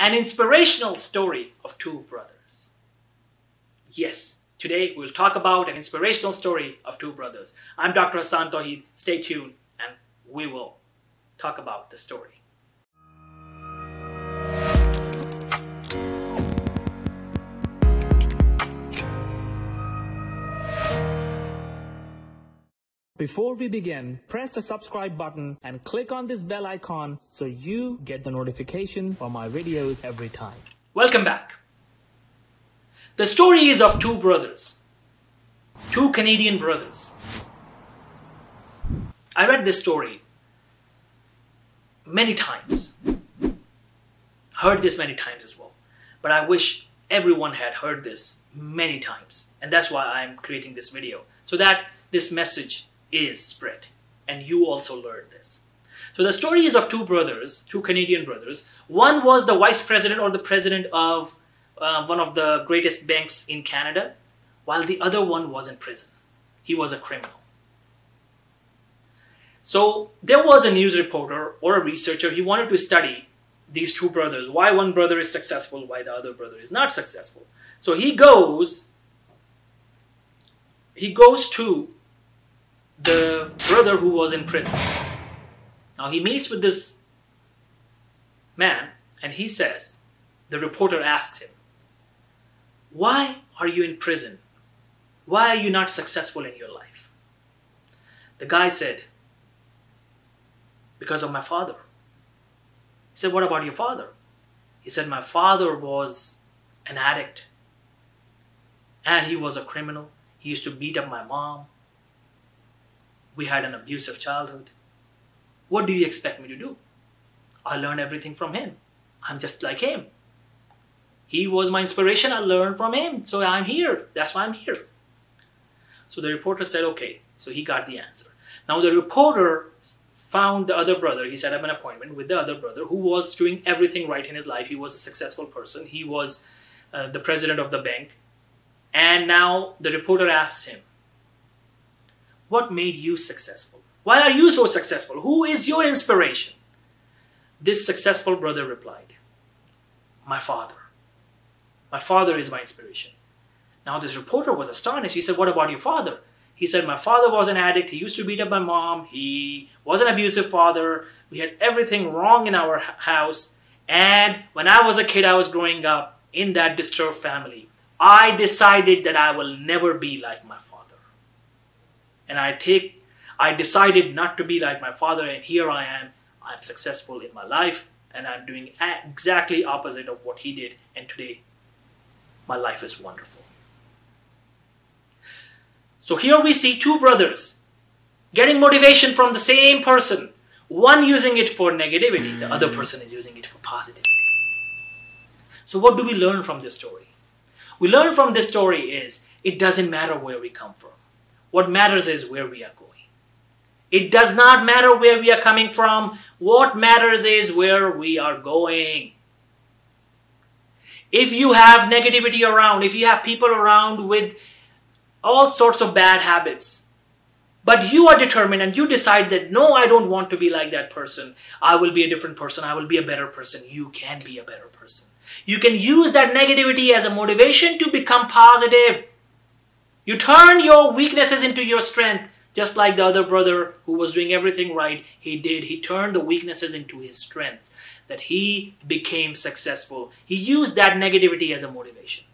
an inspirational story of two brothers. Yes, today we'll talk about an inspirational story of two brothers. I'm Dr. Hassaan Tohid. Stay tuned and we will talk about the story. Before we begin, press the subscribe button and click on this bell icon so you get the notification for my videos every time. Welcome back. The story is of two brothers, two Canadian brothers. I read this story many times, heard this many times as well, but I wish everyone had heard this many times, and that's why I'm creating this video, so that this message is spread and you also learned this. So the story is of two brothers, two Canadian brothers. One was the vice president or the president of one of the greatest banks in Canada, while the other one was in prison. He was a criminal. So there was a news reporter or a researcher. He wanted to study these two brothers, why one brother is successful, why the other brother is not successful. So he goes to the brother who was in prison. Now he meets with this man and he says, the reporter asks him, "Why are you in prison? Why are you not successful in your life?" The guy said, "Because of my father." He said, "What about your father?" He said, "My father was an addict and he was a criminal. He used to beat up my mom. We had an abusive childhood. What do you expect me to do? I learned everything from him. I'm just like him. He was my inspiration. I learned from him. So I'm here. That's why I'm here." So the reporter said, okay. So he got the answer. Now the reporter found the other brother. He set up an appointment with the other brother who was doing everything right in his life. He was a successful person. He was the president of the bank. And now the reporter asks him, "What made you successful? Why are you so successful? Who is your inspiration?" This successful brother replied, "My father. My father is my inspiration." Now this reporter was astonished. He said, "What about your father?" He said, "My father was an addict. He used to beat up my mom. He was an abusive father. We had everything wrong in our house. And when I was a kid, I was growing up in that disturbed family. I decided that I will never be like my father. And I decided not to be like my father, and here I am. I'm successful in my life, and I'm doing exactly opposite of what he did, and today my life is wonderful." So here we see two brothers getting motivation from the same person. One using it for negativity, the other person is using it for positivity. So what do we learn from this story? We learn from this story is, it doesn't matter where we come from. What matters is where we are going. It does not matter where we are coming from. What matters is where we are going. If you have negativity around, if you have people around with all sorts of bad habits, but you are determined and you decide that, no, I don't want to be like that person. I will be a different person. I will be a better person. You can be a better person. You can use that negativity as a motivation to become positive. You turn your weaknesses into your strength, just like the other brother who was doing everything right. He did. He turned the weaknesses into his strength, that he became successful. He used that negativity as a motivation.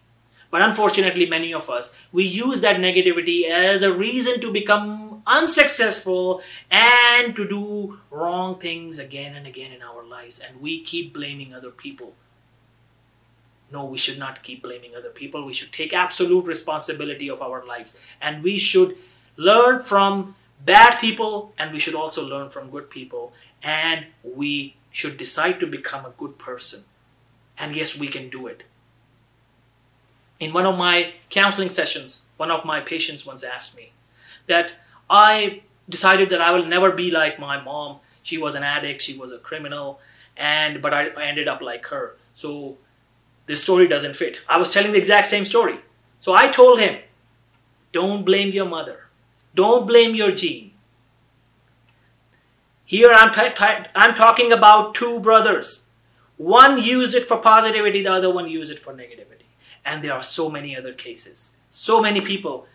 But unfortunately, many of us, we use that negativity as a reason to become unsuccessful and to do wrong things again and again in our lives. And we keep blaming other people. No, we should not keep blaming other people. We should take absolute responsibility of our lives. And we should learn from bad people and we should also learn from good people. And we should decide to become a good person. And yes, we can do it. In one of my counseling sessions, one of my patients once asked me that I decided that I will never be like my mom. She was an addict, she was a criminal, but I ended up like her. So this story doesn't fit. I was telling the exact same story. So I told him, don't blame your mother. Don't blame your gene. Here I'm talking about two brothers One used it for positivity, the other one used it for negativity. And there are so many other cases. So many people,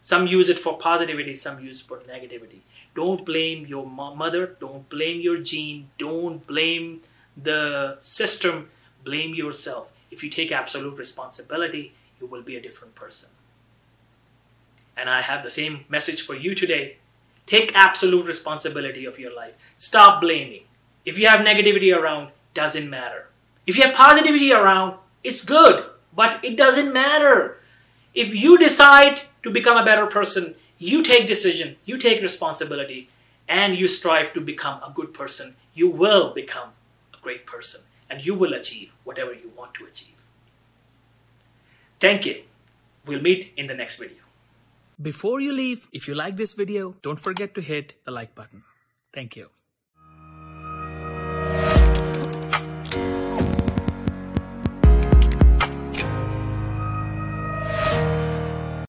some use it for positivity, some use it for negativity. Don't blame your mother, don't blame your gene, don't blame the system, blame yourself. If you take absolute responsibility, you will be a different person. And I have the same message for you today. Take absolute responsibility of your life. Stop blaming. If you have negativity around, doesn't matter. If you have positivity around, it's good, but it doesn't matter. If you decide to become a better person, you take decision, you take responsibility, and you strive to become a good person, you will become a great person, and you will achieve whatever you want to achieve. Thank you. We'll meet in the next video. Before you leave, if you like this video, don't forget to hit the like button. Thank you.